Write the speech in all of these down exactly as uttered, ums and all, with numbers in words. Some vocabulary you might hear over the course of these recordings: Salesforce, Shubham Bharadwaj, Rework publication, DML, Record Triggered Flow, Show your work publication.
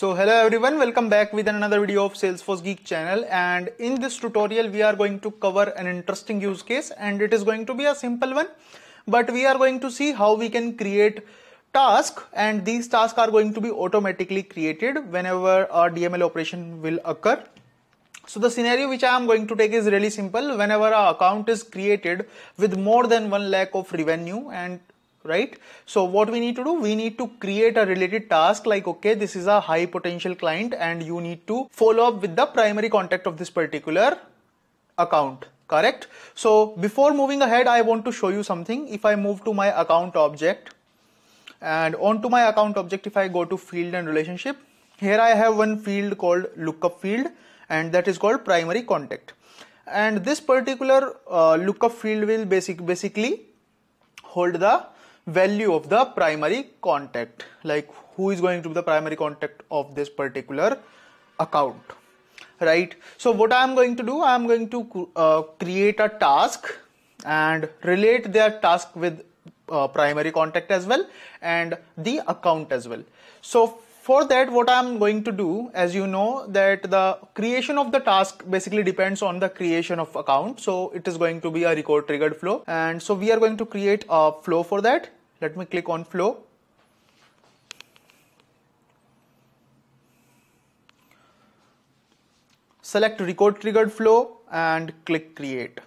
So hello everyone, welcome back with another video of Salesforce Geek channel, and in this tutorial we are going to cover an interesting use case, and it is going to be a simple one, but we are going to see how we can create tasks, and these tasks are going to be automatically created whenever a D M L operation will occur. So the scenario which I am going to take is really simple. Whenever an account is created with more than one lakh of revenue, and right, so what we need to do, we need to create a related task like, okay, this is a high potential client and you need to follow up with the primary contact of this particular account, correct? So before moving ahead, I want to show you something. If I move to my account object, and onto my account object, if I go to field and relationship, here I have one field called lookup field, and that is called primary contact. And this particular uh, lookup field will basic basically hold the value of the primary contact, like who is going to be the primary contact of this particular account, right? So what I am going to do, I am going to uh, create a task and relate their task with uh, primary contact as well and the account as well. So for that, what I am going to do, as you know that the creation of the task basically depends on the creation of account, so it is going to be a record triggered flow, and so we are going to create a flow for that. Let me click on flow. Select record triggered flow and click create.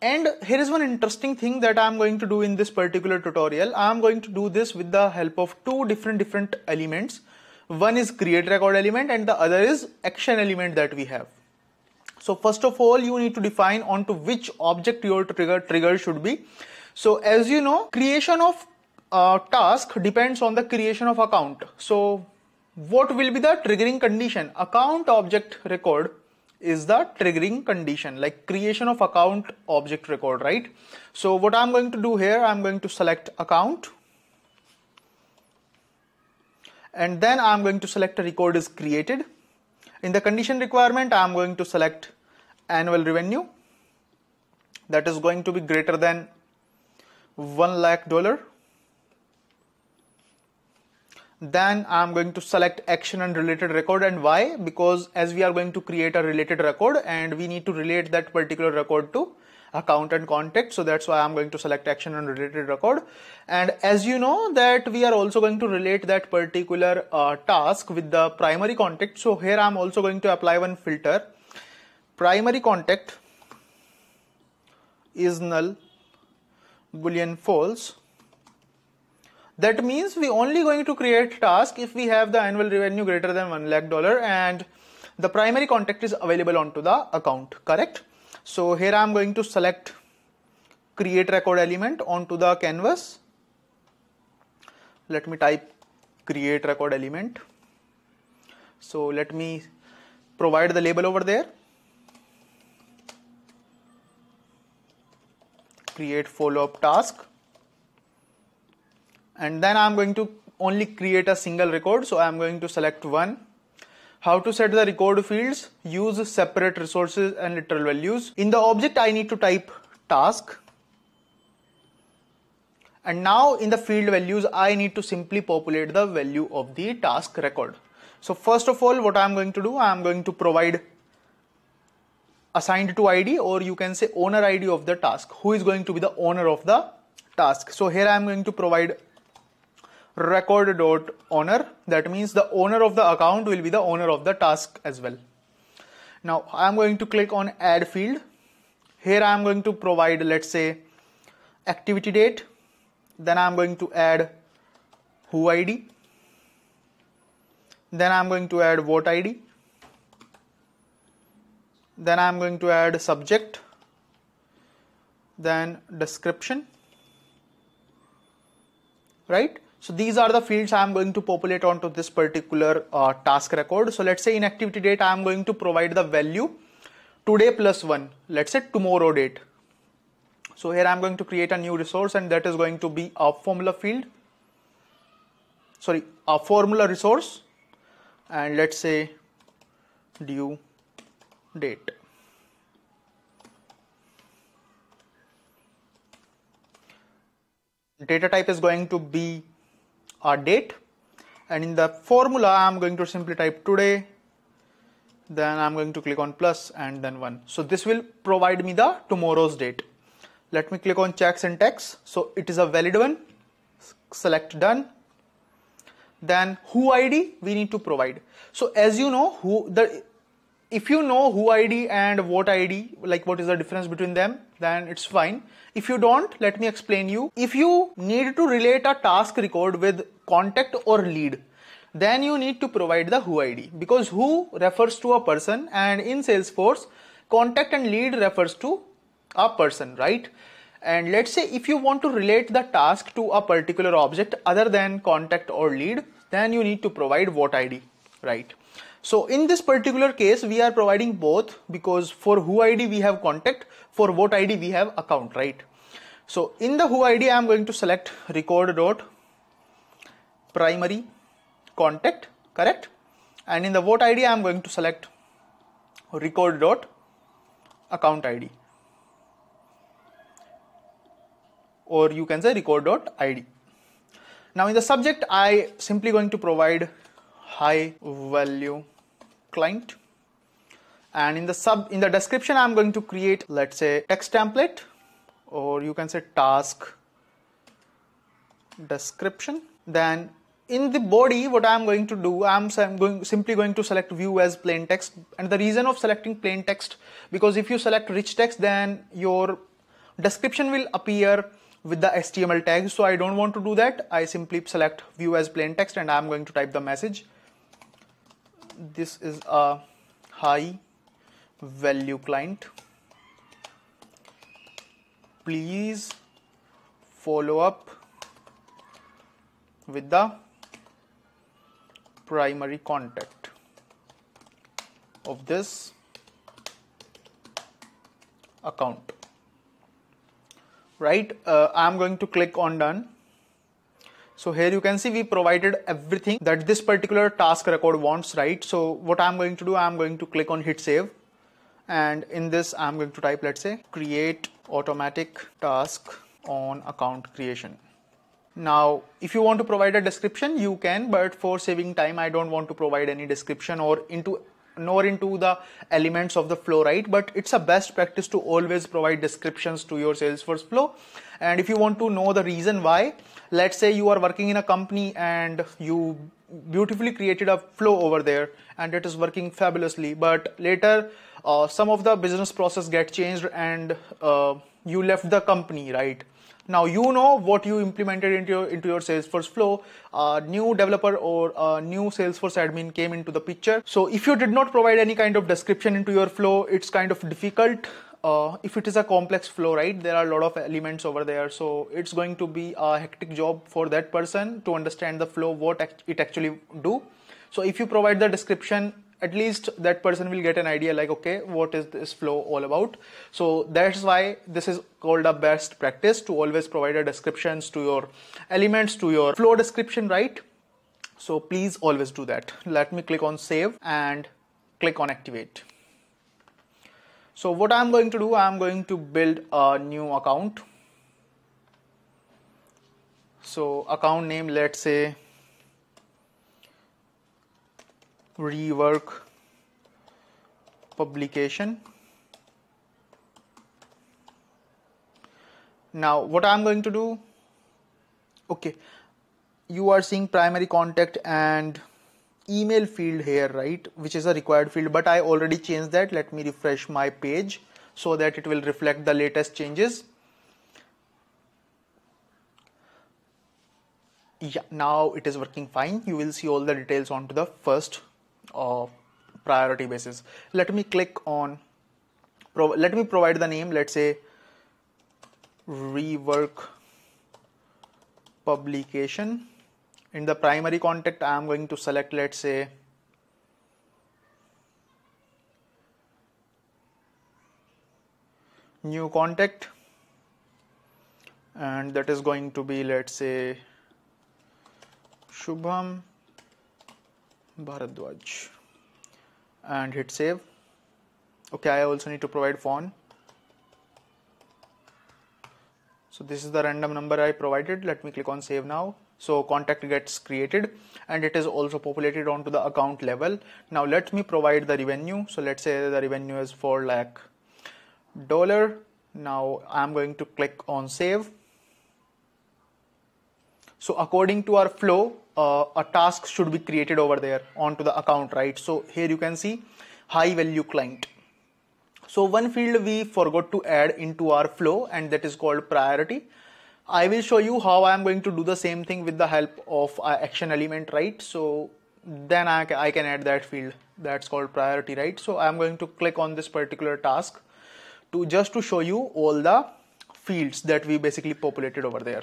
And here is one interesting thing that I am going to do in this particular tutorial. I am going to do this with the help of two different different elements. One is create record element and the other is action element that we have. So first of all, you need to define onto which object your trigger trigger should be. So as you know, creation of uh, task depends on the creation of account. So what will be the triggering condition? Account object record is the triggering condition, like creation of account object record, right? So what I'm going to do here, I'm going to select account, and then I'm going to select a record is created. In the condition requirement, I'm going to select annual revenue that is going to be greater than one lakh dollar. Then I'm going to select action and related record. And why? Because as we are going to create a related record and we need to relate that particular record to account and contact, so that's why I'm going to select action and related record. And as you know that we are also going to relate that particular uh, task with the primary contact, so here I'm also going to apply one filter. Primary contact is null, boolean false. That means we only going to create task if we have the annual revenue greater than one lakh dollar and the primary contact is available onto the account, correct? So here I am going to select create record element onto the canvas. Let me type create record element. So let me provide the label over there. Create follow-up task. And then I'm going to only create a single record, so I'm going to select one. How to set the record fields? Use separate resources and literal values. In the object, I need to type task. And now in the field values, I need to simply populate the value of the task record. So first of all, what I'm going to do, I'm going to provide assigned to I D, or you can say owner I D of the task. Who is going to be the owner of the task? So here I am going to provide record dot owner. That means the owner of the account will be the owner of the task as well. Now I am going to click on add field. Here I am going to provide, let's say, activity date. Then I am going to add who I D. Then I am going to add what I D. Then I am going to add subject. Then description. Right? So these are the fields I am going to populate onto this particular uh, task record. So let's say in activity date, I am going to provide the value today plus one, let's say tomorrow date. So here I am going to create a new resource, and that is going to be a formula field, sorry, a formula resource, and let's say due date. Data type is going to be a date, And in the formula, I'm going to simply type today. Then I'm going to click on plus and then one. So this will provide me the tomorrow's date. Let me click on check syntax. So it is a valid one. Select done. Then who I D we need to provide. So as you know, who the if you know who I D and what I D, like what is the difference between them, then it's fine. If you don't, let me explain you. If you need to relate a task record with contact or lead, then you need to provide the who I D, because who refers to a person, and in Salesforce, contact and lead refers to a person, right? And let's say if you want to relate the task to a particular object other than contact or lead, then you need to provide what I D, right? So in this particular case, we are providing both, because for who I D we have contact, for what I D we have account, right? So in the who I D, I am going to select record dot primary contact, correct? And in the what I D, I am going to select record dot account I D, or you can say record dot I D. Now in the subject, I simply going to provide high value client, and in the sub in the description I'm going to create, let's say, text template, or you can say task description. Then in the body, what I'm going to do, I'm, I'm going simply going to select view as plain text. And the reason of selecting plain text, because if you select rich text, then your description will appear with the H T M L tag. So I don't want to do that. I simply select view as plain text, and I'm going to type the message. This is a high value client. Please follow up with the primary contact of this account. Right, uh, I'm going to click on done. So here you can see we provided everything that this particular task record wants, right? So what I'm going to do, I'm going to click on hit save, and in this I'm going to type, let's say, create automatic task on account creation. Now if you want to provide a description, you can, but for saving time I don't want to provide any description or into nor into the elements of the flow, right? But it's a best practice to always provide descriptions to your Salesforce flow. And if you want to know the reason why, let's say you are working in a company and you beautifully created a flow over there and it is working fabulously, but later uh, some of the business process get changed and uh, you left the company, right? Now you know what you implemented into your, into your Salesforce flow. A new developer or a new Salesforce admin came into the picture. So if you did not provide any kind of description into your flow, it's kind of difficult. Uh, if it is a complex flow, right, there are a lot of elements over there. So it's going to be a hectic job for that person to understand the flow, what it actually do. So if you provide the description, at least that person will get an idea like, okay, what is this flow all about? So that's why this is called a best practice to always provide a descriptions to your elements, to your flow description, right? So please always do that. Let me click on save and click on activate. So what I'm going to do, I'm going to build a new account. So account name, let's say, Rework publication. Now what I'm going to do, okay, you are seeing primary contact and email field here, right, which is a required field, but I already changed that. Let me refresh my page so that it will reflect the latest changes. Yeah, now it is working fine. You will see all the details onto the first Uh, priority basis. Let me click on let me provide the name, let's say Rework publication. In the primary contact, I am going to select, let's say, new contact, and that is going to be, let's say, Shubham Bharadwaj, and hit save. Okay, I also need to provide phone. So this is the random number I provided. Let me click on save now. So contact gets created and it is also populated onto the account level. Now let me provide the revenue. So let's say the revenue is four lakh dollar. Now I'm going to click on save. So according to our flow, uh, a task should be created over there onto the account, right? So here you can see high value client. So one field we forgot to add into our flow, and that is called priority. I will show you how I am going to do the same thing with the help of uh, action element, right? So then I, I can add that field that's called priority, right? So I am going to click on this particular task to just to show you all the fields that we basically populated over there.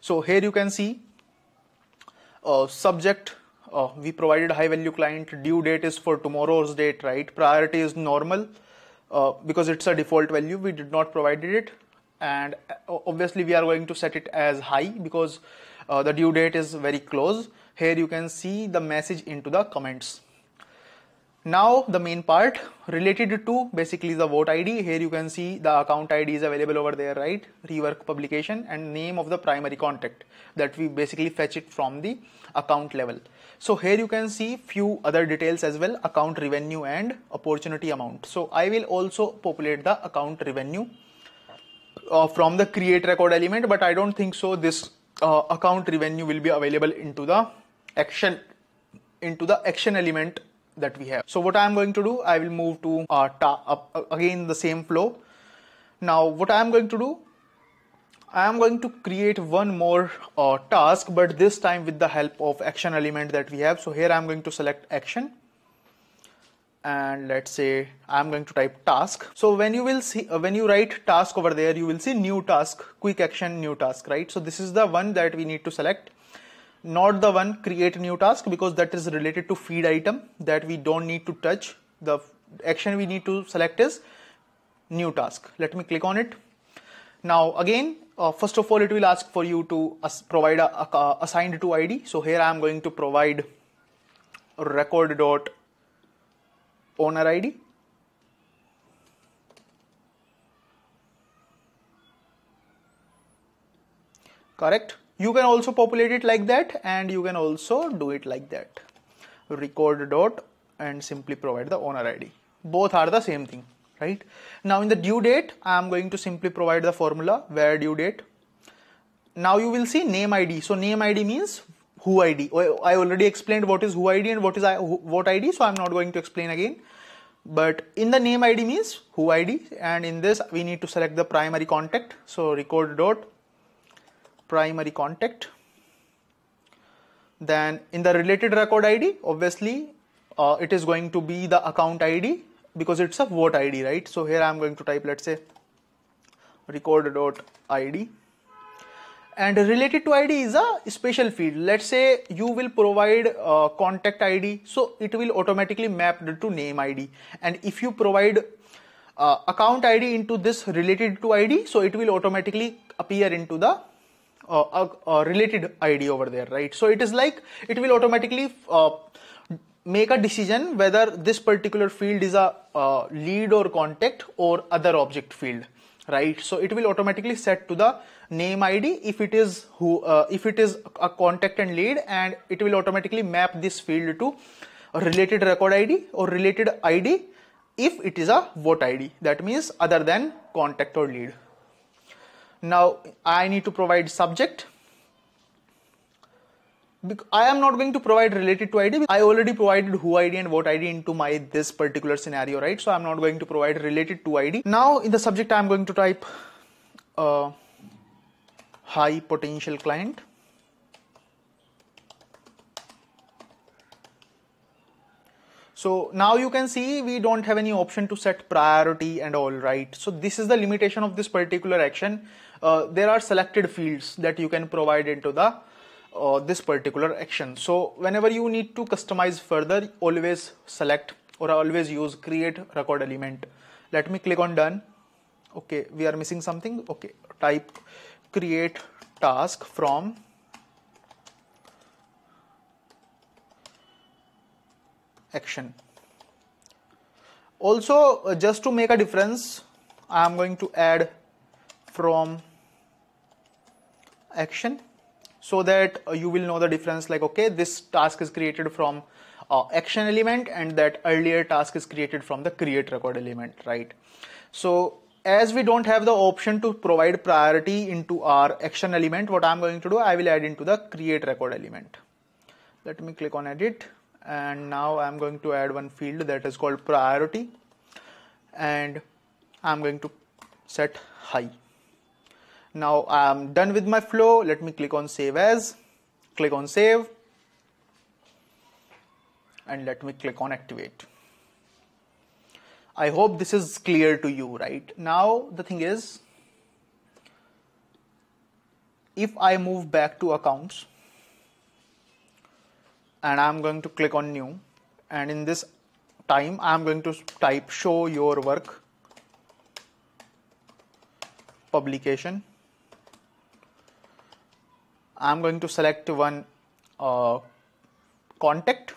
So here you can see uh, subject, uh, we provided high value client, due date is for tomorrow's date, right? Priority is normal uh, because it's a default value, we did not provided it. And obviously we are going to set it as high because uh, the due date is very close. Here you can see the message into the comments. Now the main part related to basically the vote I D. Here you can see the account I D is available over there, right? Rework publication and name of the primary contact that we basically fetch it from the account level. So here you can see few other details as well, account revenue and opportunity amount. So I will also populate the account revenue Uh, from the create record element, but I don't think so this uh, account revenue will be available into the action into the action element that we have. So what I am going to do, I will move to uh, ta uh, again the same flow. Now what I am going to do, I am going to create one more uh, task, but this time with the help of action element that we have. So here I am going to select action. And let's say I'm going to type task. So when you will see uh, when you write task over there, you will see new task, quick action, new task, right? So this is the one that we need to select, not the one create new task, because that is related to feed item that we don't need to touch. The action we need to select is new task. Let me click on it. Now again, uh, first of all, it will ask for you to provide a, a assigned to I D. So here I'm going to provide record dot owner I D. Correct. You can also populate it like that, and you can also do it like that. Record dot and simply provide the owner I D. Both are the same thing, right? Now in the due date, I am going to simply provide the formula where due date. Now you will see name I D. So name I D means who I D. I already explained what is who I D and what is I, what I D, so I'm not going to explain again. But in the name I D means who I D, and in this we need to select the primary contact. So record dot primary contact. Then in the related record I D, obviously uh, it is going to be the account I D because it's a vote I D, right? So here I'm going to type, let's say record dot I D. And related to I D is a special field. Let's say you will provide uh, contact I D, so it will automatically map to name I D. And if you provide uh, account I D into this related to I D, so it will automatically appear into the uh, uh, uh, related I D over there, right? So it is like it will automatically uh, make a decision whether this particular field is a uh, lead or contact or other object field, right? So it will automatically set to the name I D if it is who uh, if it is a contact and lead, and it will automatically map this field to a related record I D or related I D if it is a vote I D, that means other than contact or lead. Now I need to provide subject. I am not going to provide related to I D. I already provided who I D and vote I D into my this particular scenario, right? So I'm not going to provide related to I D. Now in the subject, I'm going to type uh, high potential client. So now you can see we don't have any option to set priority and all, right? So this is the limitation of this particular action. Uh, there are selected fields that you can provide into the Uh, this particular action. So whenever you need to customize further, always select or always use create record element. Let me click on done. Okay, we are missing something. Okay, type create task from action. Also uh, just to make a difference, I am going to add from action. so that uh, you will know the difference, like, okay, this task is created from uh, action element and that earlier task is created from the create record element, right? So as we don't have the option to provide priority into our action element, what I'm going to do, I will add into the create record element. Let me click on edit, and now I'm going to add one field that is called priority, and I'm going to set high. Now I'm done with my flow. Let me click on save as, click on save, and let me click on activate. I hope this is clear to you, right? Now the thing is, if I move back to accounts and I'm going to click on new, and in this time I'm going to type show your work publication. I'm going to select one uh, contact.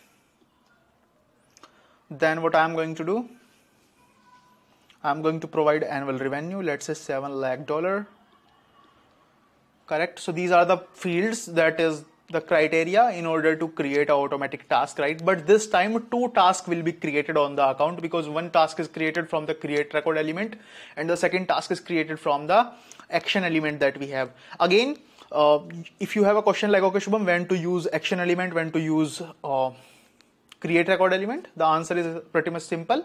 Then what I'm going to do, I'm going to provide annual revenue, let's say seven lakh dollar, correct? So these are the fields, that is the criteria in order to create an automatic task, right? But this time two tasks will be created on the account, because one task is created from the create record element and the second task is created from the action element that we have. Again, Uh, if you have a question like, okay Shubham, when to use action element, when to use uh, create record element, the answer is pretty much simple.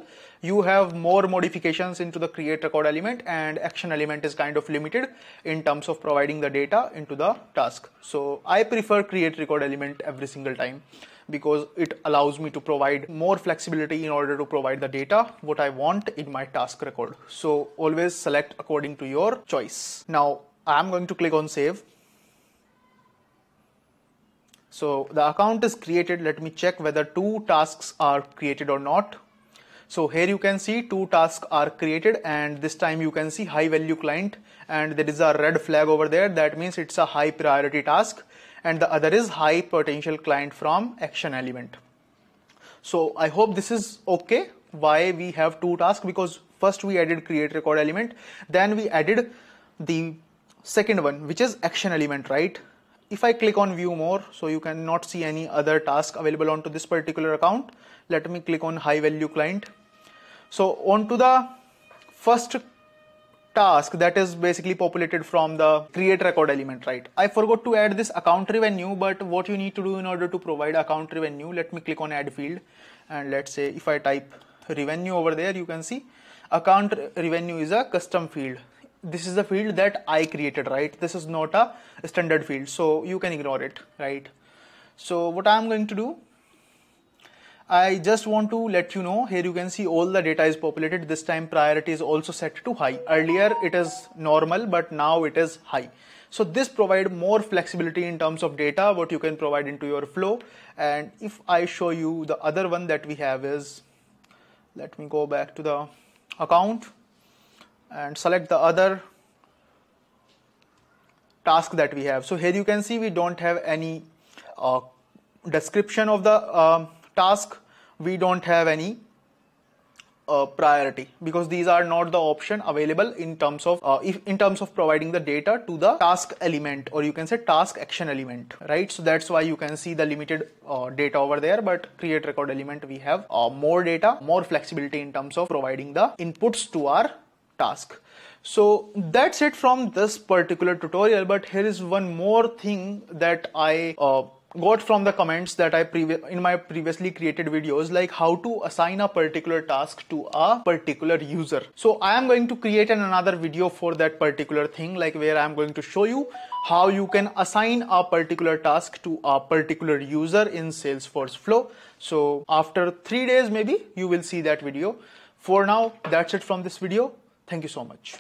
You have more modifications into the create record element, and action element is kind of limited in terms of providing the data into the task. So I prefer create record element every single time, because it allows me to provide more flexibility in order to provide the data what I want in my task record. So always select according to your choice. Now I'm going to click on save. So the account is created. Let me check whether two tasks are created or not. So here you can see two tasks are created, and this time you can see high value client, and there is a red flag over there. That means it's a high priority task, and the other is high potential client from action element. So I hope this is okay, why we have two tasks, because first we added create record element, then we added the second one, which is action element, right? If I click on view more, so you cannot see any other task available onto this particular account. Let me click on high value client. So onto the first task, that is basically populated from the create record element, right? I forgot to add this account revenue, but what you need to do in order to provide account revenue, let me click on add field, and let's say if I type revenue over there, you can see account revenue is a custom field. This is the field that I created, right? This is not a standard field, so you can ignore it, right? So what I'm going to do, I just want to let you know, here you can see all the data is populated. This time priority is also set to high. Earlier it is normal, but now it is high. So this provides more flexibility in terms of data, what you can provide into your flow. And if I show you the other one that we have is, let me go back to the account and select the other task that we have. So here you can see we don't have any uh, description of the uh, task. We don't have any uh, priority, because these are not the option available in terms of uh, if, in terms of providing the data to the task element, or you can say task action element, right? So that's why you can see the limited uh, data over there, but create record element we have uh, more data, more flexibility in terms of providing the inputs to our task. So that's it from this particular tutorial, but here is one more thing that I uh, got from the comments that I previ- in my previously created videos, like how to assign a particular task to a particular user. So I am going to create an another video for that particular thing, like where I am going to show you how you can assign a particular task to a particular user in Salesforce Flow. So after three days maybe you will see that video. For now, that's it from this video. Thank you so much.